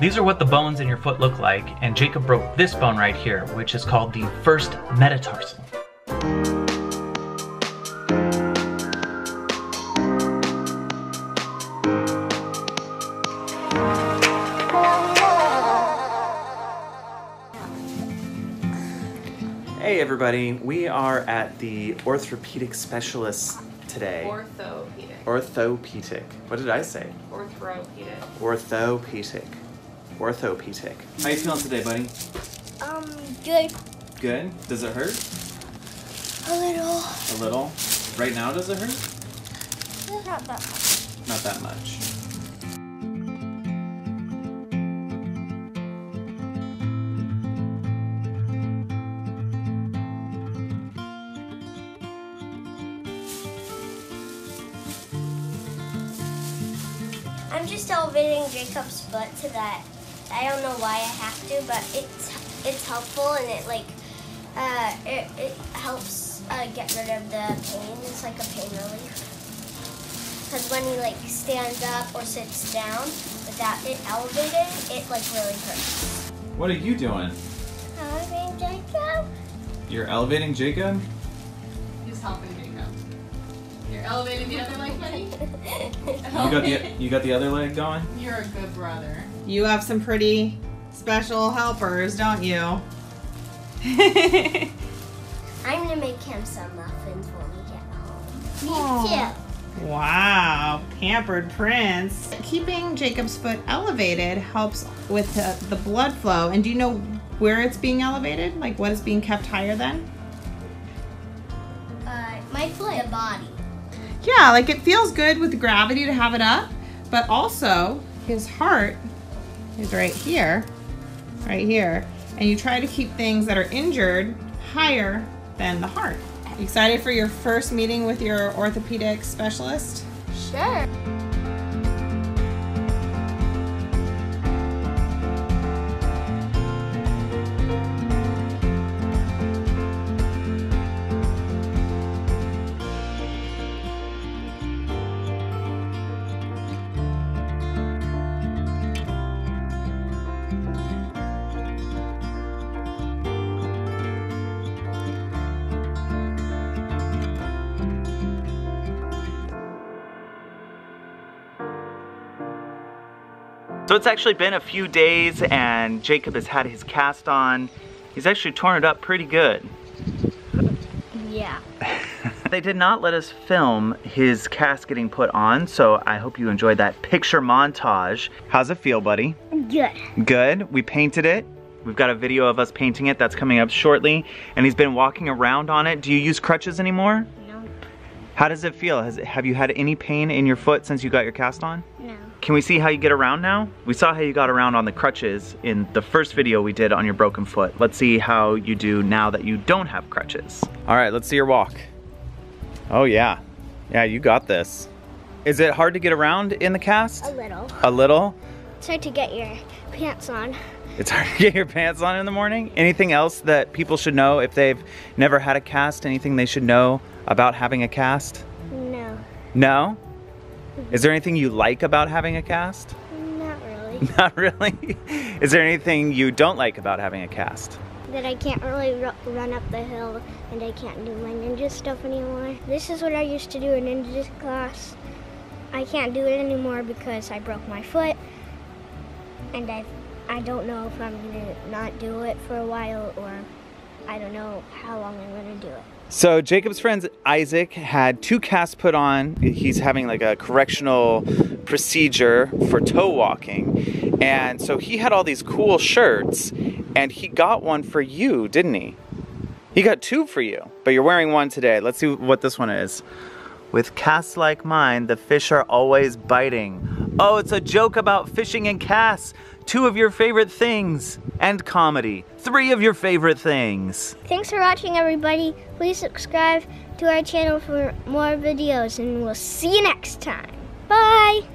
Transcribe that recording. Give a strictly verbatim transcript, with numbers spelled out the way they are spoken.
These are what the bones in your foot look like, and Jacob broke this bone right here, which is called the first metatarsal. Hey everybody, we are at the orthopedic specialist today. Orthopedic. Orthopedic. What did I say? Orthopedic. Orthopedic. Orthopedic. How you feeling today, buddy? Um, good. Good? Does it hurt? A little. A little? Right now, does it hurt? Not that much. Not that much. I'm just elevating Jacob's butt to that. I don't know why I have to, but it's it's helpful, and it like uh, it, it helps uh, get rid of the pain. It's like a pain relief. Because when he like stands up or sits down without it elevated, it like really hurts. What are you doing? Elevating Jacob. You're elevating Jacob? He's helping Jacob. You're elevating the other leg, buddy. You got the you got the other leg going? You're a good brother. You have some pretty special helpers, don't you? I'm gonna make him some muffins when we get home. Aww. Me too. Wow, pampered prince. Keeping Jacob's foot elevated helps with the, the blood flow. And do you know where it's being elevated? Like what is being kept higher then? Uh, my foot. The body. Yeah, like it feels good with the gravity to have it up, but also his heart is right here, right here. And you try to keep things that are injured higher than the heart. Excited for your first meeting with your orthopedic specialist? Sure. So it's actually been a few days and Jacob has had his cast on. He's actually torn it up pretty good. Yeah. They did not let us film his cast getting put on, so I hope you enjoyed that picture montage. How's it feel, buddy? Good. Good? We painted it. We've got a video of us painting it that's coming up shortly, and he's been walking around on it. Do you use crutches anymore? No. How does it feel? Has it, have you had any pain in your foot since you got your cast on? No. Can we see how you get around now? We saw how you got around on the crutches in the first video we did on your broken foot. Let's see how you do now that you don't have crutches. All right, let's see your walk. Oh yeah, yeah, you got this. Is it hard to get around in the cast? A little. A little? It's hard to get your pants on. It's hard to get your pants on in the morning? Anything else that people should know if they've never had a cast? Anything they should know about having a cast? No. No? Is there anything you like about having a cast? Not really. Not really? Is there anything you don't like about having a cast? That I can't really run up the hill and I can't do my ninja stuff anymore. This is what I used to do in ninja class. I can't do it anymore because I broke my foot and I, I don't know if I'm gonna not do it for a while, or I don't know how long I'm gonna do it. So Jacob's friend Isaac had two casts put on. He's having like a correctional procedure for toe walking. And so he had all these cool shirts, and he got one for you, didn't he? He got two for you, but you're wearing one today. Let's see what this one is. With casts like mine, the fish are always biting. Oh, it's a joke about fishing and casts. Two of your favorite things, and comedy. Three of your favorite things. Thanks for watching, everybody. Please subscribe to our channel for more videos, and we'll see you next time. Bye.